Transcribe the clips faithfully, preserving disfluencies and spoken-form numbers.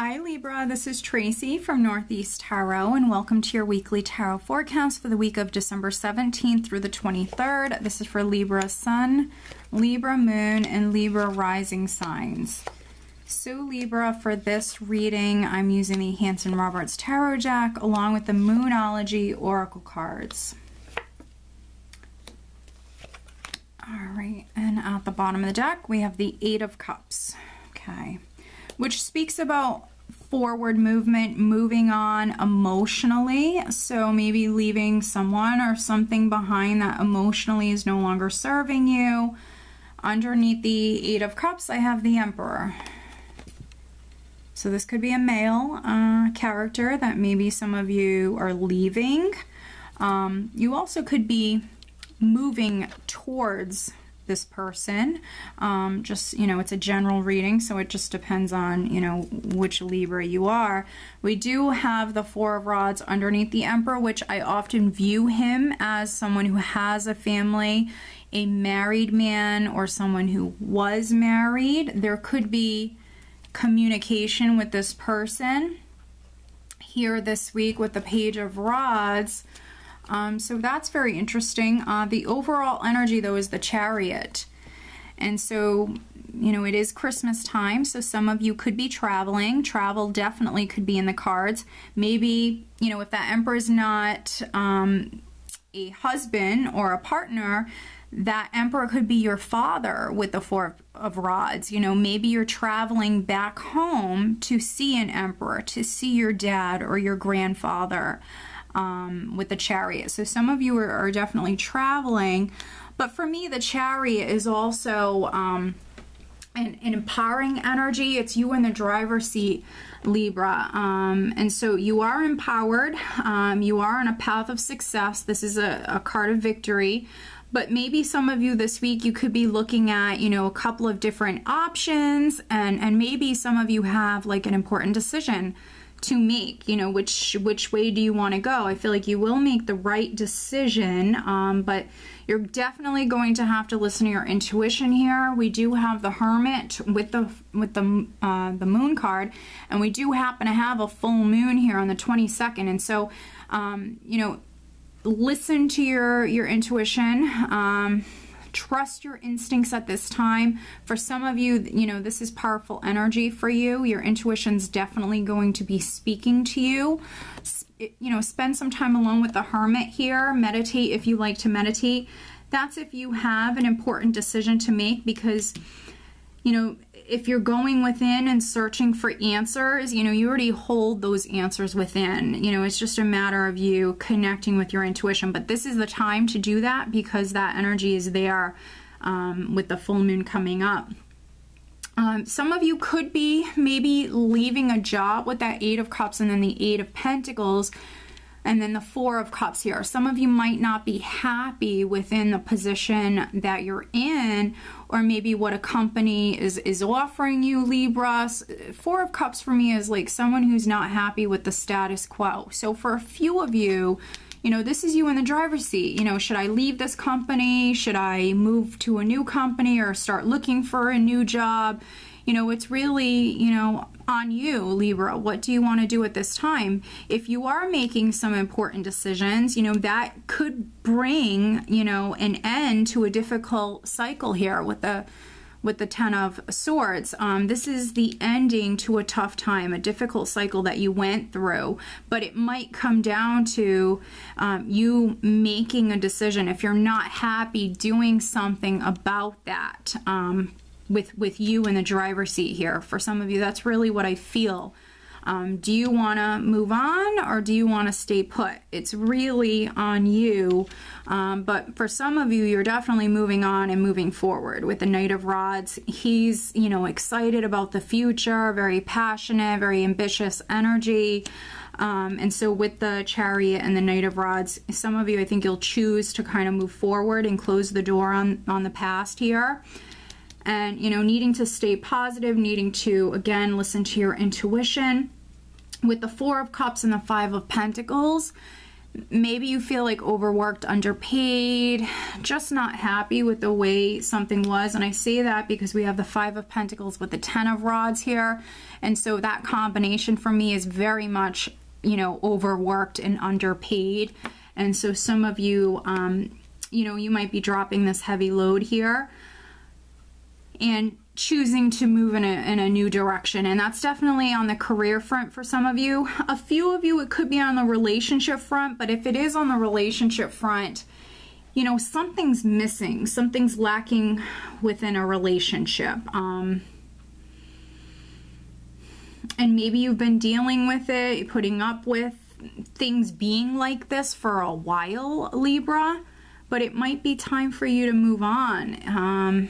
Hi Libra, this is Tracy from Northeast Tarot and welcome to your weekly tarot forecast for the week of December seventeenth through the twenty-third. This is for Libra Sun, Libra Moon, and Libra Rising signs. So Libra, for this reading, I'm using the Hanson Roberts Tarot Deck along with the Moonology Oracle Cards. All right, and at the bottom of the deck, we have the Eight of Cups, okay, which speaks about forward movement, moving on emotionally. So maybe leaving someone or something behind that emotionally is no longer serving you. Underneath the Eight of Cups, I have the Emperor. So this could be a male uh, character that maybe some of you are leaving. Um, you also could be moving towards this person, um, just, you know, it's a general reading, so it just depends on, you know, which Libra you are. We do have the Four of Rods underneath the Emperor, which I often view him as someone who has a family, a married man, or someone who was married. There could be communication with this person here this week with the Page of Rods. Um, so that's very interesting. Uh, the overall energy, though, is the Chariot. And so, you know, it is Christmas time, so some of you could be traveling. Travel definitely could be in the cards. Maybe, you know, if that Emperor is not um, a husband or a partner, that Emperor could be your father with the Four of Rods. You know, maybe you're traveling back home to see an Emperor, to see your dad or your grandfather. Um, with the Chariot. So some of you are, are definitely traveling, but for me the Chariot is also um, an, an empowering energy. It's you in the driver's seat, Libra, um, and so you are empowered. Um, you are on a path of success. This is a, a card of victory, but maybe some of you this week, you could be looking at, you know, a couple of different options, and, and maybe some of you have like an important decision to make. You know, which which way do you want to go? I feel like you will make the right decision, um, but you're definitely going to have to listen to your intuition here. We do have the Hermit with the with the uh, the Moon card, and we do happen to have a full moon here on the twenty-second, and so um, you know, listen to your your intuition. Um, Trust your instincts at this time. For some of you, you know, this is powerful energy for you. Your intuition's definitely going to be speaking to you. You know, spend some time alone with the Hermit here. Meditate if you like to meditate. That's if you have an important decision to make, because, you know, if you're going within and searching for answers, you know, you already hold those answers within. You know, it's just a matter of you connecting with your intuition. But this is the time to do that, because that energy is there um, with the full moon coming up. Um, some of you could be maybe leaving a job with that Eight of Cups and then the Eight of Pentacles and then the Four of Cups here. Some of you might not be happy within the position that you're in, or maybe what a company is, is offering you, Libra. Four of Cups for me is like someone who's not happy with the status quo. So for a few of you, you know, this is you in the driver's seat. You know, should I leave this company? Should I move to a new company or start looking for a new job? You know, it's really, you know, on you, Libra. What do you want to do at this time? If you are making some important decisions, you know, that could bring, you know, an end to a difficult cycle here with the with the Ten of Swords. Um, this is the ending to a tough time, a difficult cycle that you went through, but it might come down to um, you making a decision if you're not happy, doing something about that. Um, with with you in the driver's seat here. For some of you, that's really what I feel. Um, do you want to move on, or do you want to stay put? It's really on you, um, but for some of you, you're definitely moving on and moving forward. With the Knight of Rods, he's, you know, excited about the future, very passionate, very ambitious energy. Um, and so with the Chariot and the Knight of Rods, some of you, I think you'll choose to kind of move forward and close the door on, on the past here. And, you know, needing to stay positive, needing to, again, listen to your intuition. With the Four of Cups and the Five of Pentacles, Maybe you feel like overworked, underpaid, just not happy with the way something was. And I say that because we have the Five of Pentacles with the Ten of Rods here. And so that combination for me is very much, you know, overworked and underpaid. And so some of you, um, you know, you might be dropping this heavy load here and choosing to move in a, in a new direction. And that's definitely on the career front for some of you. A few of you, it could be on the relationship front, but if it is on the relationship front, you know, something's missing. Something's lacking within a relationship. Um, and maybe you've been dealing with it, putting up with things being like this for a while, Libra, but it might be time for you to move on. Um,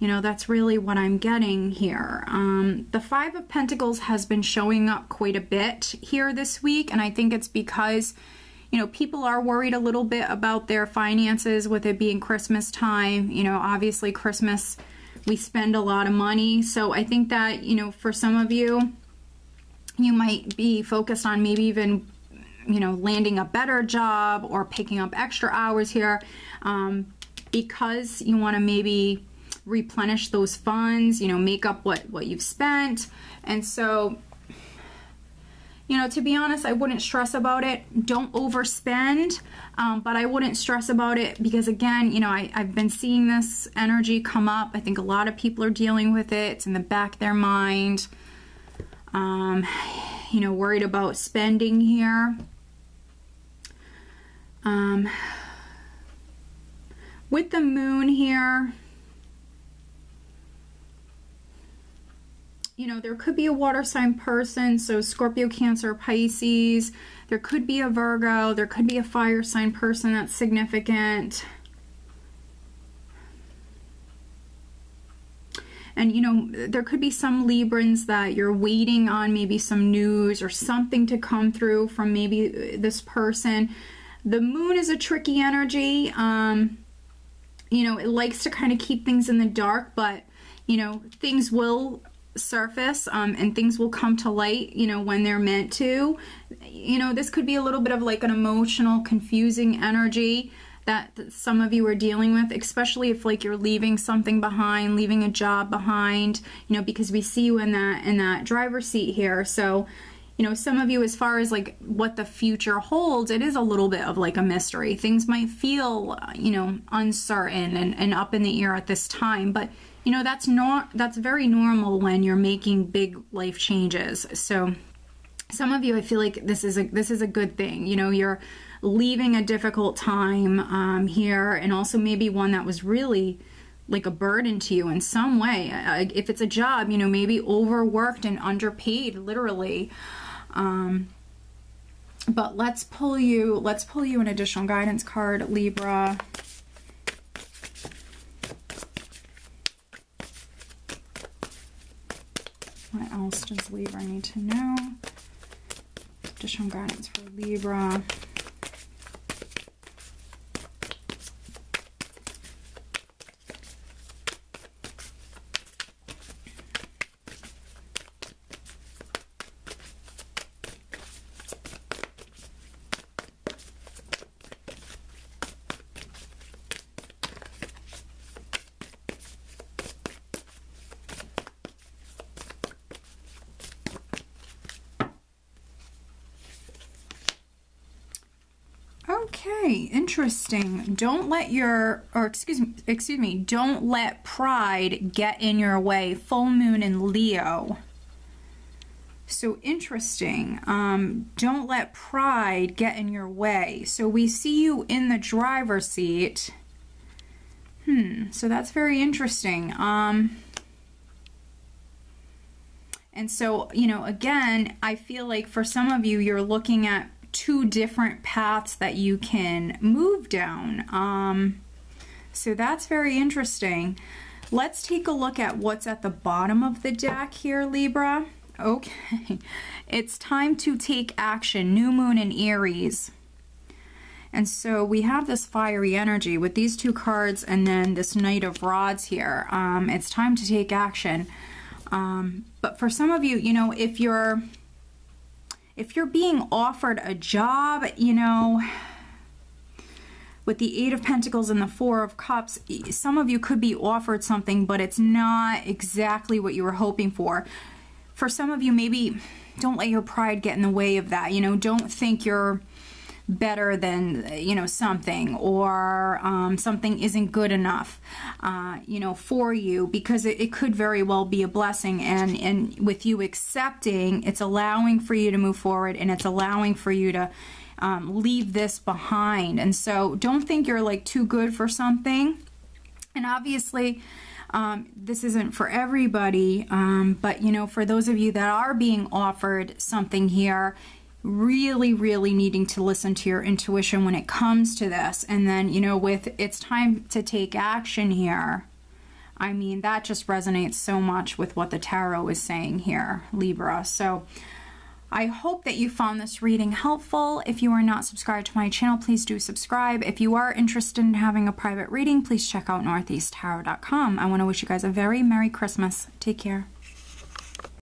You know, that's really what I'm getting here. Um, the Five of Pentacles has been showing up quite a bit here this week, and I think it's because, you know, people are worried a little bit about their finances with it being Christmas time. You know, obviously Christmas, we spend a lot of money. So I think that, you know, for some of you, you might be focused on maybe even, you know, landing a better job or picking up extra hours here um, because you want to maybe replenish those funds, you know, make up what, what you've spent. And so, you know, to be honest, I wouldn't stress about it. Don't overspend, um, but I wouldn't stress about it because, again, you know, I, I've been seeing this energy come up. I think a lot of people are dealing with it. It's in the back of their mind, um, you know, worried about spending here. Um, with the moon here, you know, there could be a water sign person, so Scorpio, Cancer, Pisces. There could be a Virgo. There could be a fire sign person that's significant. And, you know, there could be some Librans that you're waiting on maybe some news or something to come through from maybe this person. The moon is a tricky energy. Um, you know, it likes to kind of keep things in the dark, but, you know, things will surface um, and things will come to light, you know, when they're meant to. You know, this could be a little bit of like an emotional, confusing energy that, that some of you are dealing with, especially if like you're leaving something behind, leaving a job behind, you know, because we see you in that, in that driver's seat here. So, you know, some of you, as far as like what the future holds, it is a little bit of like a mystery. Things might feel, you know, uncertain and, and up in the air at this time, but you know, that's not, that's very normal when you're making big life changes. So some of you, I feel like this is a, this is a good thing. You know, you're leaving a difficult time um, here, and also maybe one that was really like a burden to you in some way. If it's a job, you know, maybe overworked and underpaid, literally. Um, but let's pull you, let's pull you an additional guidance card, Libra. What else does Libra need to know? Additional guidance for Libra. Okay, interesting. Don't let your, or excuse me, excuse me, don't let pride get in your way. Full moon in Leo. So interesting. Um, don't let pride get in your way. So we see you in the driver's seat. Hmm, so that's very interesting. Um, and so, you know, again, I feel like for some of you, you're looking at two different paths that you can move down. Um, so that's very interesting. Let's take a look at what's at the bottom of the deck here, Libra. Okay. It's time to take action. New moon in Aries. And so we have this fiery energy with these two cards and then this Knight of Rods here. Um, it's time to take action. Um, but for some of you, you know, if you're If you're being offered a job, you know, with the Eight of Pentacles and the Four of Cups, some of you could be offered something, but it's not exactly what you were hoping for. For some of you, maybe don't let your pride get in the way of that. You know, don't think you're better than, you know, something, or um, something isn't good enough, uh, you know, for you, because it, it could very well be a blessing. And, and with you accepting, it's allowing for you to move forward, and it's allowing for you to um, leave this behind. And so don't think you're like too good for something. And obviously, Um, this isn't for everybody, um, but, you know, for those of you that are being offered something here, really, really needing to listen to your intuition when it comes to this. And then, you know, with it's time to take action here. I mean, that just resonates so much with what the tarot is saying here, Libra. So I hope that you found this reading helpful. If you are not subscribed to my channel, please do subscribe. If you are interested in having a private reading, please check out northeast tarot dot com. I want to wish you guys a very Merry Christmas. Take care.